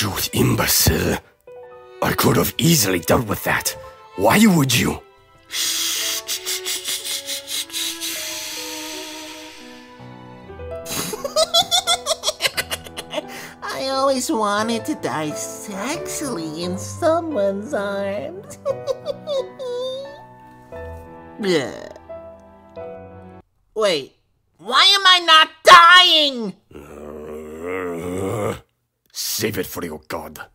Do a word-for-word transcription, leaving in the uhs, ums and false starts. You imbecile. I could have easily dealt with that. Why would you? I always wanted to die sexily in someone's arms. Wait, why am I not dying? Uh, save it for your god.